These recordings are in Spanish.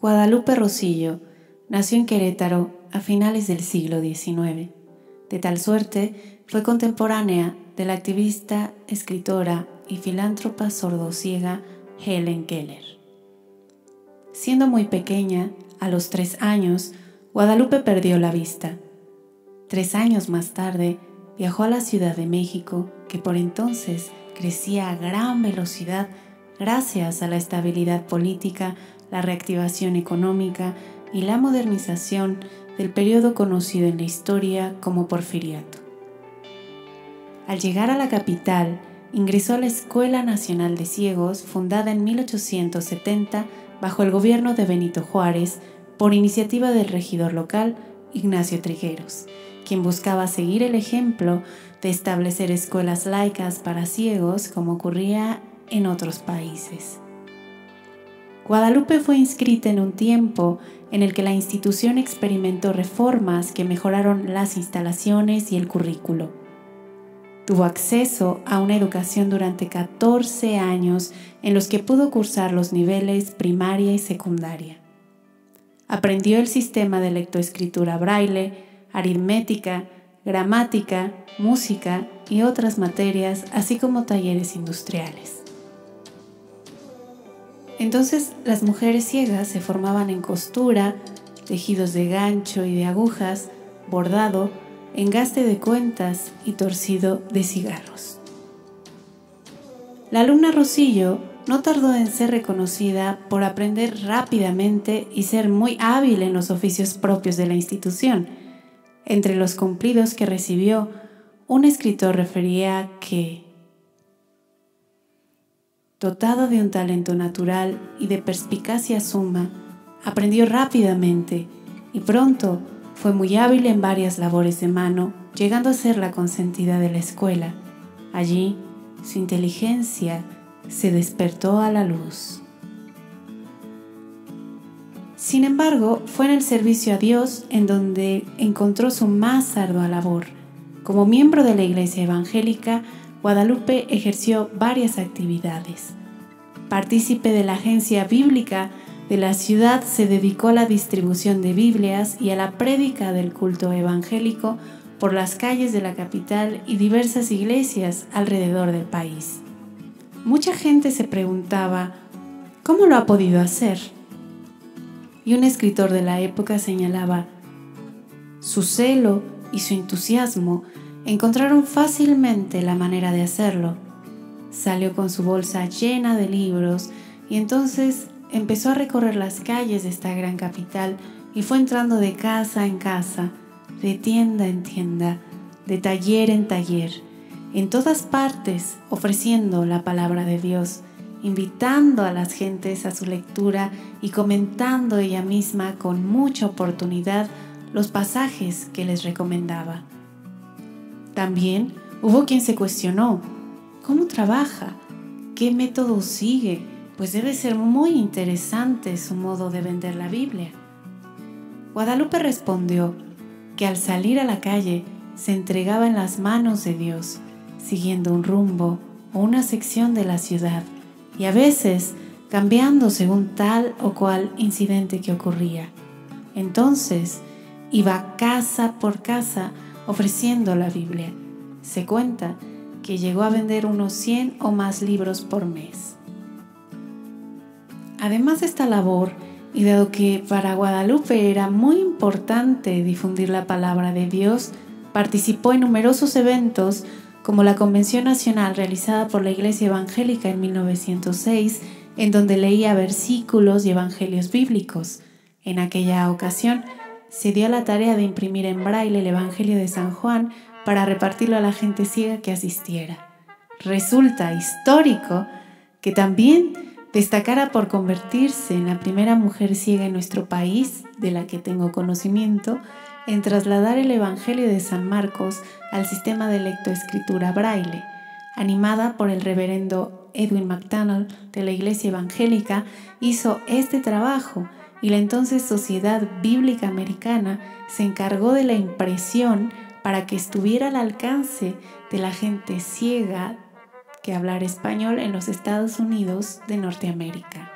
Guadalupe Rosillo nació en Querétaro a finales del siglo XIX. De tal suerte, fue contemporánea de la activista, escritora y filántropa sordociega Helen Keller. Siendo muy pequeña, a los 3 años, Guadalupe perdió la vista. 3 años más tarde, viajó a la Ciudad de México, que por entonces crecía a gran velocidad gracias a la estabilidad política, la reactivación económica y la modernización del periodo conocido en la historia como Porfiriato. Al llegar a la capital, ingresó a la Escuela Nacional de Ciegos, fundada en 1870 bajo el gobierno de Benito Juárez por iniciativa del regidor local Ignacio Trigueros, quien buscaba seguir el ejemplo de establecer escuelas laicas para ciegos como ocurría en otros países. Guadalupe fue inscrita en un tiempo en el que la institución experimentó reformas que mejoraron las instalaciones y el currículo. Tuvo acceso a una educación durante 14 años en los que pudo cursar los niveles primaria y secundaria. Aprendió el sistema de lectoescritura braille, aritmética, gramática, música y otras materias, así como talleres industriales. Entonces, las mujeres ciegas se formaban en costura, tejidos de gancho y de agujas, bordado, engaste de cuentas y torcido de cigarros. La alumna Rosillo no tardó en ser reconocida por aprender rápidamente y ser muy hábil en los oficios propios de la institución. Entre los cumplidos que recibió, un escritor refería que dotada de un talento natural y de perspicacia suma, aprendió rápidamente y pronto fue muy hábil en varias labores de mano, llegando a ser la consentida de la escuela. Allí, su inteligencia se despertó a la luz. Sin embargo, fue en el servicio a Dios en donde encontró su más ardua labor. Como miembro de la Iglesia Evangélica, Guadalupe ejerció varias actividades. Partícipe de la agencia bíblica de la ciudad, se dedicó a la distribución de Biblias y a la prédica del culto evangélico por las calles de la capital y diversas iglesias alrededor del país. Mucha gente se preguntaba, ¿cómo lo ha podido hacer? Y un escritor de la época señalaba, su celo y su entusiasmo encontraron fácilmente la manera de hacerlo. Salió con su bolsa llena de libros y entonces empezó a recorrer las calles de esta gran capital y fue entrando de casa en casa, de tienda en tienda, de taller en taller, en todas partes ofreciendo la palabra de Dios, invitando a las gentes a su lectura y comentando ella misma con mucha oportunidad los pasajes que les recomendaba. También hubo quien se cuestionó, ¿cómo trabaja? ¿Qué método sigue? Pues debe ser muy interesante su modo de vender la Biblia. Guadalupe respondió que al salir a la calle se entregaba en las manos de Dios, siguiendo un rumbo o una sección de la ciudad y a veces cambiando según tal o cual incidente que ocurría. Entonces iba casa por casa ofreciendo la Biblia. Se cuenta que llegó a vender unos 100 o más libros por mes. Además de esta labor, y dado que para Guadalupe era muy importante difundir la palabra de Dios, participó en numerosos eventos como la Convención Nacional realizada por la Iglesia Evangélica en 1906, en donde leía versículos y evangelios bíblicos. En aquella ocasión, se dio a la tarea de imprimir en braille el Evangelio de San Juan para repartirlo a la gente ciega que asistiera. Resulta histórico que también destacara por convertirse en la primera mujer ciega en nuestro país, de la que tengo conocimiento, en trasladar el Evangelio de San Marcos al sistema de lectoescritura braille, animada por el reverendo Edwin McDonald de la Iglesia Evangélica, hizo este trabajo y la entonces Sociedad Bíblica Americana se encargó de la impresión para que estuviera al alcance de la gente ciega que hablara español en los Estados Unidos de Norteamérica.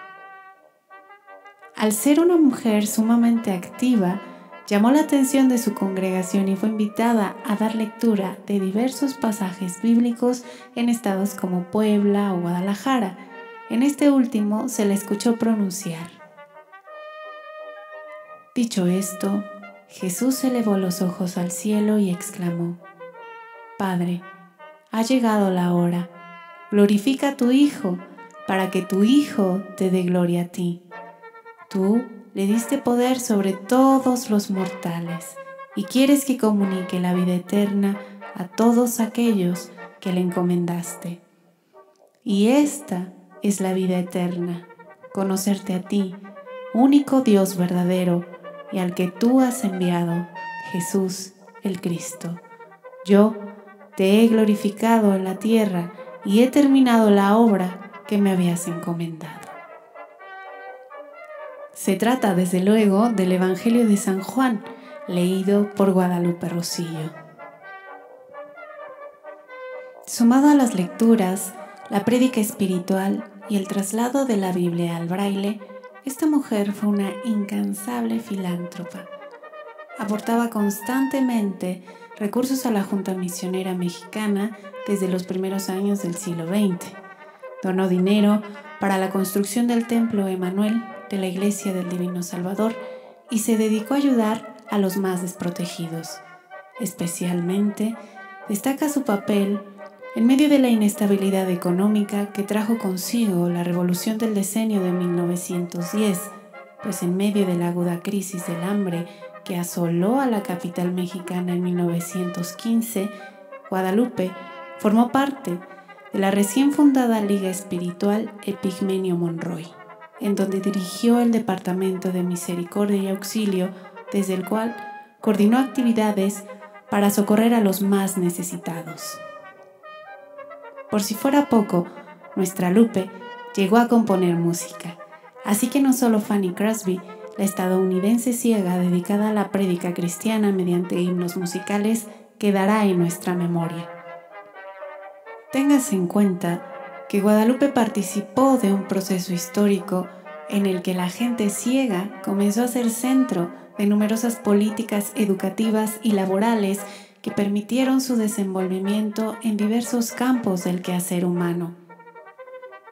Al ser una mujer sumamente activa, llamó la atención de su congregación y fue invitada a dar lectura de diversos pasajes bíblicos en estados como Puebla o Guadalajara. En este último se la escuchó pronunciar: dicho esto, Jesús elevó los ojos al cielo y exclamó: Padre, ha llegado la hora, glorifica a tu Hijo, para que tu Hijo te dé gloria a ti. Tú le diste poder sobre todos los mortales y quieres que comunique la vida eterna a todos aquellos que le encomendaste. Y esta es la vida eterna, conocerte a ti, único Dios verdadero y al que tú has enviado, Jesús el Cristo. Yo te he glorificado en la tierra y he terminado la obra que me habías encomendado. Se trata, desde luego, del Evangelio de San Juan, leído por Guadalupe Rosillo. Sumado a las lecturas, la prédica espiritual y el traslado de la Biblia al braille, esta mujer fue una incansable filántropa. Aportaba constantemente recursos a la Junta Misionera Mexicana desde los primeros años del siglo XX. Donó dinero para la construcción del Templo Emanuel de la Iglesia del Divino Salvador y se dedicó a ayudar a los más desprotegidos. Especialmente destaca su papel en medio de la inestabilidad económica que trajo consigo la revolución del decenio de 1910, pues en medio de la aguda crisis del hambre que asoló a la capital mexicana en 1915, Guadalupe formó parte de la recién fundada Liga Espiritual Epigmenio Monroy, en donde dirigió el Departamento de Misericordia y Auxilio, desde el cual coordinó actividades para socorrer a los más necesitados. Por si fuera poco, nuestra Lupe llegó a componer música, así que no solo Fanny Crosby, la estadounidense ciega dedicada a la prédica cristiana mediante himnos musicales, quedará en nuestra memoria. Téngase en cuenta que Guadalupe participó de un proceso histórico en el que la gente ciega comenzó a ser centro de numerosas políticas educativas y laborales que permitieron su desenvolvimiento en diversos campos del quehacer humano.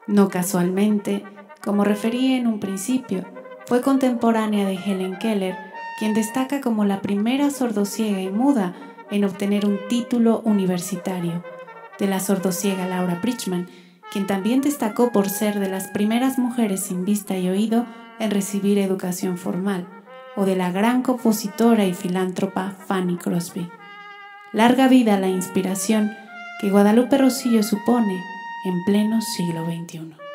No casualmente, como referí en un principio, fue contemporánea de Helen Keller, quien destaca como la primera sordociega y muda en obtener un título universitario, de la sordociega Laura Bridgman, quien también destacó por ser de las primeras mujeres sin vista y oído en recibir educación formal, o de la gran compositora y filántropa Fanny Crosby. Larga vida la inspiración que Guadalupe Rosillo supone en pleno siglo XXI.